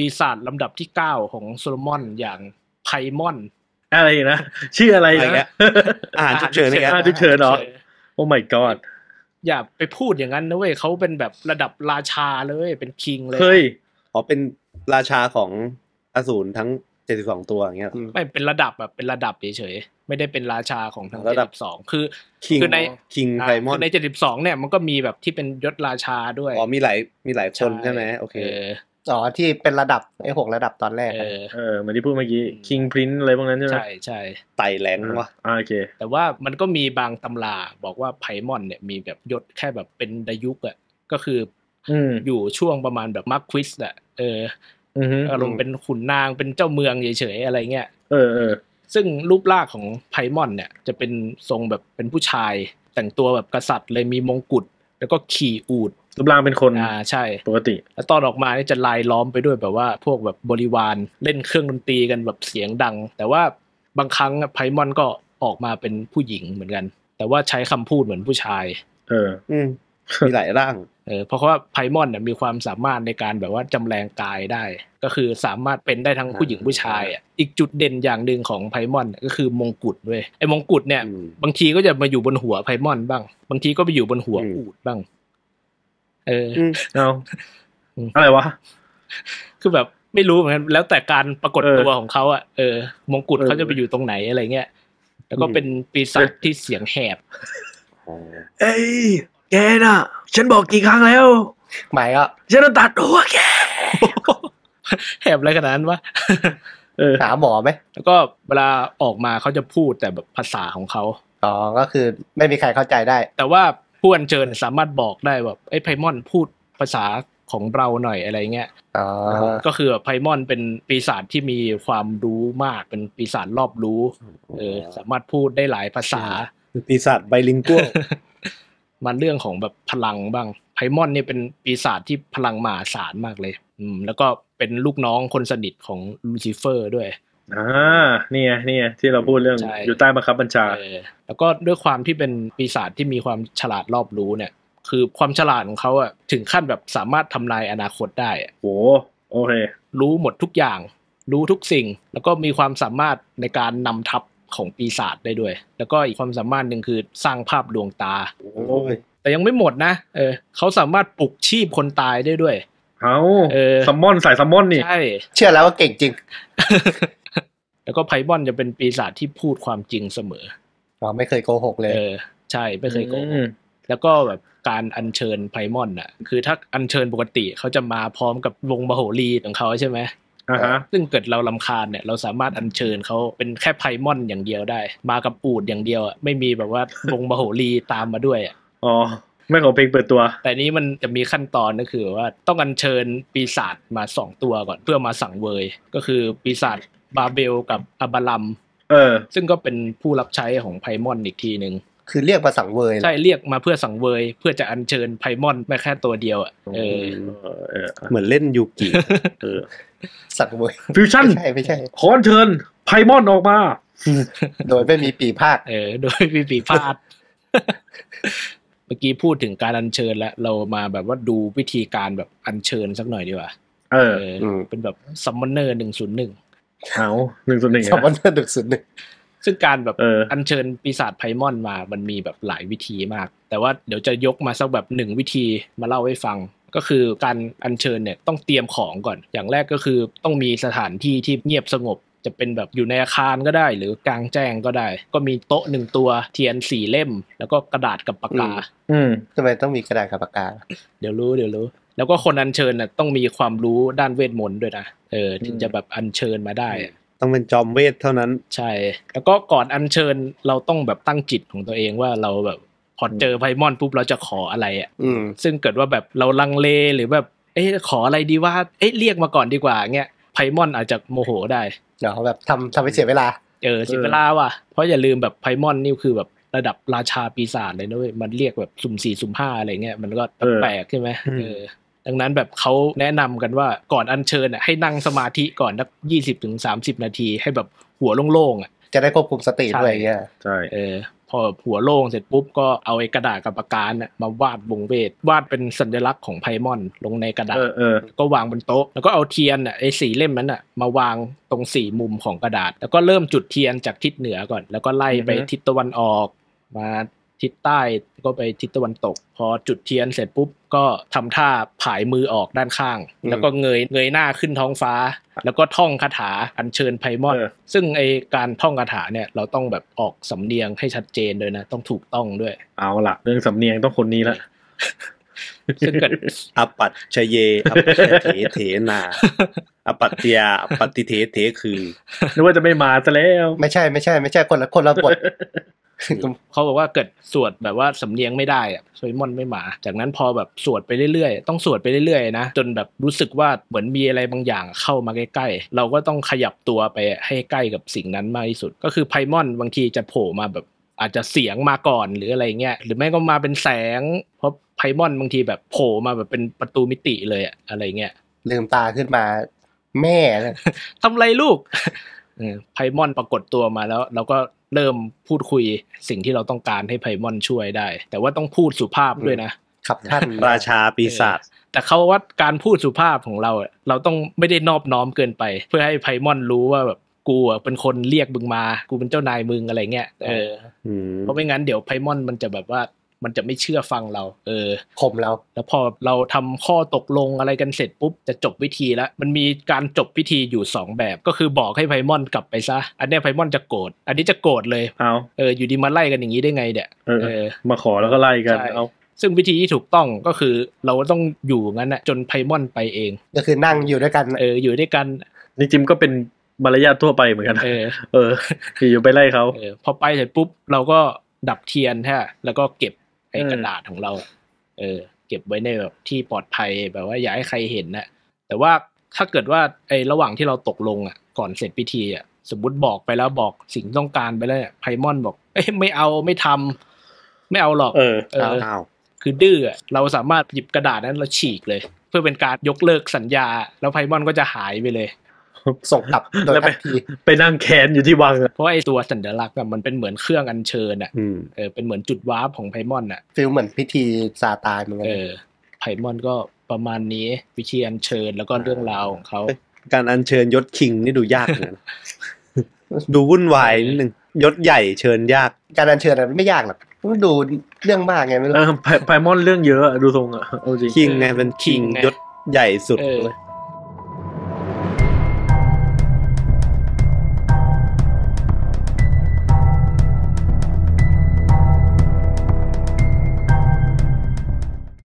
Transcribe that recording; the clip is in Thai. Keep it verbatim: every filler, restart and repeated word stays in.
ปีศาจลำดับที่เก้าของโซโลมอนอย่างไพมอนอะไรนะชื่ออะไรนะอ่านฉุกเฉินนี่อ่านฉุกเฉินเนาะโอ้ my god อย่าไปพูดอย่างนั้นนะเว้ยเขาเป็นแบบระดับราชาเลยเป็นคิงเลยเฮ้ยอ๋อเป็นราชาของอสูรทั้งเจ็ดสิบสองตัวอย่างเงี้ยไม่เป็นระดับแบบเป็นระดับเฉยๆไม่ได้เป็นราชาของทั้งเจ็ดสิบสองคือคือในคิงไพมอนในเจ็ดสิบสองเนี่ยมันก็มีแบบที่เป็นยศราชาด้วยอ๋อมีหลายมีหลายคนใช่ไหมโอเคอ๋อที่เป็นระดับไอ้หกระดับตอนแรกเออเออเหมือนที่พูดเมื่อกี้คิงพรินซ์อะไรพวกนั้นใช่ไหมใช่ใช่ไต่แหลงวะโอเคแต่ว่ามันก็มีบางตำราบอกว่าไพมอนเนี่ยมีแบบยศแค่แบบเป็นดยุกอ่ะก็คืออยู่ช่วงประมาณแบบมาร์ควิสอ่ะเอออารมณ์เป็นขุนนางเป็นเจ้าเมืองเฉยๆอะไรเงี้ยเออเออซึ่งรูปร่างของไพมอนเนี่ยจะเป็นทรงแบบเป็นผู้ชายแต่งตัวแบบกษัตริย์เลยมีมงกุฎแล้วก็ขี่อูฐรูปร่างเป็นคนอ่าใช่ปกติแล้วตอนออกมานี่จะลายล้อมไปด้วยแบบว่าพวกแบบบริวารเล่นเครื่องดนตรีกันแบบเสียงดังแต่ว่าบางครั้งไพมอนก็ออกมาเป็นผู้หญิงเหมือนกันแต่ว่าใช้คำพูดเหมือนผู้ชายเอออืมมีหลายร่างเออเพราะว่าไพมอนเนี่ยมีความสามารถในการแบบว่าจำแรงกายได้ก็คือสามารถเป็นได้ทั้งผู้หญิงผู้ชายอ่ะอีกจุดเด่นอย่างหนึ่งของไพมอนก็คือมงกุฎด้วยไอ้มงกุฎเนี่ยบางทีก็จะมาอยู่บนหัวไพมอนบ้างบางทีก็ไปอยู่บนหัวอูฐบ้างเออเอาอะไรวะคือแบบไม่รู้เหมือนกันแล้วแต่การปรากฏตัวของเขาอ่ะเออมงกุฎเขาจะไปอยู่ตรงไหนอะไรเงี้ยแล้วก็เป็นปีศาจที่เสียงแหบเอ้ยแกน่ะฉันบอกกี่ครั้งแล้วหมายอ่ะฉันต้องตัดหัวแกแหบอะไรขนาดนั้นวะหาหมอไหมแล้วก็เวลาออกมาเขาจะพูดแต่แบบภาษาของเขาอ๋อก็คือไม่มีใครเข้าใจได้แต่ว่าผู้อัญเชิญสามารถบอกได้แบบไอ้ไพมอนพูดภาษาของเราหน่อยอะไรเงี้ยก็คือไพมอนเป็นปีศาจที่มีความรู้มากเป็นปีศาจรอบรู้เออสามารถพูดได้หลายภาษาปีศาจไบลิงกัวมันเรื่องของแบบพลังบ้างไพมอนนี่เป็นปีศาจที่พลังมหาศาลมากเลยอืมแล้วก็เป็นลูกน้องคนสนิทของลูซิเฟอร์ด้วยอ่านี่ไงนี่ไงที่เราพูดเรื่องอยู่ใต้บังคับบัญชาแล้วก็ด้วยความที่เป็นปีศาจที่มีความฉลาดรอบรู้เนี่ยคือความฉลาดของเขาอะถึงขั้นแบบสามารถทำนายอนาคตได้โอ้โอเครู้หมดทุกอย่างรู้ทุกสิ่งแล้วก็มีความสามารถในการนำทัพของปีศาจได้ด้วยแล้วก็อีกความสามารถหนึ่งคือสร้างภาพลวงตาแต่ยังไม่หมดนะเออเขาสามารถปลุกชีพคนตายได้ด้วยเอาเออซัมมอนใส่ซัมมอนนี่ใช่เชื่อแล้วว่าเก่งจริง แล้วก็ไพมอนจะเป็นปีศาจที่พูดความจริงเสมอว่าไม่เคยโกหกเลยเออใช่ไม่เคยโกหกแล้วก็แบบการอัญเชิญไพมอนอ่ะคือถ้าอัญเชิญปกติเขาจะมาพร้อมกับวงมโหรีของเขาใช่ไหมอ่าฮะซึ่งเกิดเรารำคาญเนี่ยเราสามารถอัญเชิญเขาเป็นแค่ไพมอนอย่างเดียวได้มากับอูฐอย่างเดียวอ่ะไม่มีแบบว่าวงมโหรีตามมาด้วยอ๋อไม่ขอเพลงเปิดตัวแต่นี้มันจะมีขั้นตอนก็คือว่าต้องอัญเชิญปีศาจมาสองตัวก่อนเพื่อมาสั่งเวยก็คือปีศาจบาเบลกับอับาลัมเออซึ่งก็เป็นผู้รับใช้ของไพมอนอีกทีนึงคือเรียกมาสั่งเวยใช่เรียกมาเพื่อสั่งเวยเพื่อจะอัญเชิญไพมอนไม่แค่ตัวเดียวอ่ะเออเหมือนเล่นยูกิเออสั่งเวยฟิวชั่นไม่ใช่ไม่ใช่ขออัญเชิญไพมอนออกมาโดยไม่มีปีพาดเออโดยไม่มีปีพาดเมื่อกี้พูดถึงการอัญเชิญแล้วเรามาแบบว่าดูวิธีการแบบอัญเชิญสักหน่อยดีกว่าเออเป็นแบบซัมมอนเนอร์หนึ่งศูนย์หนึ่งเอาหนึ่งศูนย์หนึ่งซัมมอนเนอร์หนึ่งศูนย์หนึ่งซึ่งการแบบ อ, อัญเชิญปีศาจไพมอนมามันมีแบบหลายวิธีมากแต่ว่าเดี๋ยวจะยกมาสักแบบหนึ่งวิธีมาเล่าให้ฟังก็คือการอัญเชิญเนี่ยต้องเตรียมของก่อนอย่างแรกก็คือต้องมีสถานที่ที่เงียบสงบจะเป็นแบบอยู่ในอาคารก็ได้หรือกลางแจ้งก็ได้ก็มีโต๊ะหนึ่งตัวเทียนสี่เล่มแล้วก็กระดาษกับปากกาอืมทำไมต้องมีกระดาษกับปากกาเดี๋ยวรู้เดี๋ยวรู้แล้วก็คนอัญเชิญน่ะต้องมีความรู้ด้านเวทมนต์ด้วยนะเออถึงจะแบบอัญเชิญมาได้ต้องเป็นจอมเวทเท่านั้นใช่แล้วก็ก่อนอัญเชิญเราต้องแบบตั้งจิตของตัวเองว่าเราแบบพอเจอไพมอนปุ๊บเราจะขออะไรอ่ะอืมซึ่งเกิดว่าแบบเราลังเลหรือแบบเอ๊ะขออะไรดีว่าเอ๊ะเรียกมาก่อนดีกว่าเงี้ยไพมอนอาจจะโมโหได้เดี๋ยวเขาแบบทำทำให้เสียเวลาเออเสียเวลาว่ะเพราะอย่าลืมแบบไพมอนนี่คือแบบระดับราชาปีศาจเลยนะเว้ยมันเรียกแบบสุ่มสี่สุ่มห้าอะไรเงี้ยมันก็แปลกใช่ไหมเออดังนั้นแบบเขาแนะนำกันว่าก่อนอัญเชิญอ่ะให้นั่งสมาธิก่อนสักยี่สิบถึงสามสิบนาทีให้แบบหัวโล่งๆอ่ะจะได้ควบคุมสติด้วยเงี้ยใช่เออไพ พอหัวโล่งเสร็จปุ๊บก็เอาไอ้กระดาษกับปากกาเนี่ยมาวาดวงเวทวาดเป็นสัญลักษณ์ของไพมอนลงในกระดาษก็วางบนโต๊ะแล้วก็เอาเทียนน่ะไอ้สี่เล่มนั้นน่ะมาวางตรงสี่มุมของกระดาษแล้วก็เริ่มจุดเทียนจากทิศเหนือก่อนแล้วก็ไล่ไปทิศตะวันออกมาทิศใต้ก็ไปทิศตะวันตกพอจุดเทียนเสร็จปุ๊บก็ทำท่าผายมือออกด้านข้างแล้วก็เงยเงยหน้าขึ้นท้องฟ้าแล้วก็ท่องคาถาอัญเชิญไพมอนซึ่งไอการท่องคาถาเนี่ยเราต้องแบบออกสำเนียงให้ชัดเจนด้วยนะต้องถูกต้องด้วยเอาล่ะเรื่องสำเนียงต้องคนนี้ละซึ่งก็อปัจฉเยอปัจฉเถเถนาอปัตติยาอปัตติเถเถคือนึกว่าจะไม่มาซะแล้วไม่ใช่ไม่ใช่ไม่ใช่คนละคนละบทเขาบอกว่าเกิดสวดแบบว่าสำเนียงไม่ได้อะไพมอนไม่มาจากนั้นพอแบบสวดไปเรื่อยๆต้องสวดไปเรื่อยๆนะจนแบบรู้สึกว่าเหมือนมีอะไรบางอย่างเข้ามาใกล้ๆเราก็ต้องขยับตัวไปให้ใกล้กับสิ่งนั้นมากที่สุดก็คือไพมอนบางทีจะโผล่มาแบบอาจจะเสียงมาก่อนหรืออะไรเงี้ยหรือไม่ก็มาเป็นแสงเพราะไพมอนบางทีแบบโผล่มาแบบเป็นประตูมิติเลยอะไรเงี้ยลืมตาขึ้นมาแม่ทำไรลูกไพมอนปรากฏตัวมาแล้วเราก็เริ่มพูดคุยสิ่งที่เราต้องการให้ไพมอนช่วยได้แต่ว่าต้องพูดสุภาพด้วยนะครับท่านราชาปีศาจแต่เขาว่าการพูดสุภาพของเราเราต้องไม่ได้นอบน้อมเกินไปเพื่อให้ไพมอนรู้ว่าแบบกูเป็นคนเรียกมึงมากูเป็นเจ้านายมึงอะไรเงี้ยเออเพราะไม่งั้นเดี๋ยวไพมอนมันจะแบบว่ามันจะไม่เชื่อฟังเราเออข่มเราแล้วพอเราทำข้อตกลงอะไรกันเสร็จปุ๊บจะจบพิธีแล้วมันมีการจบพิธีอยู่สองแบบก็คือบอกให้ไพมอนกลับไปซะอันนี้ไพมอนจะโกรธอันนี้จะโกรธเลยเอาเอออยู่ดีมาไล่กันอย่างนี้ได้ไงเนี่ยเออมาขอแล้วก็ไล่กันเอาซึ่งวิธีที่ถูกต้องก็คือเราต้องอยู่งั้นน่ะจนไพมอนไปเองก็คือนั่งอยู่ด้วยกันเอออยู่ด้วยกันนี่จิมก็เป็นมารยาททั่วไปเหมือนกันเออเอออยู่ไปไล่เขาเออพอไปเสร็จปุ๊บเราก็ดับเทียนฮะแล้วก็เก็บไอ้กระดาษของเราเออเก็บไว้ในแบบที่ปลอดภัยแบบว่าอย่าให้ใครเห็นนะแต่ว่าถ้าเกิดว่าไอ้ระหว่างที่เราตกลงอ่ะก่อนเสร็จพิธีอ่ะสมมุติบอกไปแล้วบอกสิ่งต้องการไปแล้วเนี่ยไพมอนบอกเอ้ยไม่เอาไม่ทำไม่เอาหรอกเออเออคือดื้อเราสามารถหยิบกระดาษนั้นเราฉีกเลยเพื่อเป็นการยกเลิกสัญญาแล้วไพมอนก็จะหายไปเลยส่งกลับโดยทันทีไปนั่งแค้นอยู่ที่วังเพราะไอ้ตัวสัญลักษณ์แบบมันเป็นเหมือนเครื่องอัญเชิญอ่ะเออเป็นเหมือนจุดวาร์ปของไพมอนอ่ะฟีลเหมือนพิธีซาตานเหมือนกันเออไพมอนก็ประมาณนี้พิธีอัญเชิญแล้วก็เรื่องราวของเขาการอัญเชิญยศคิงนี่ดูยากนะดูวุ่นวายนิดนึงยศใหญ่เชิญยากการอัญเชิญมันไม่ยากหรอกมันดูเรื่องมากไงไม่รู้ไพมอนเรื่องเยอะดูทรงอ่ะจริงคิงไงเป็นคิงยศใหญ่สุดเลย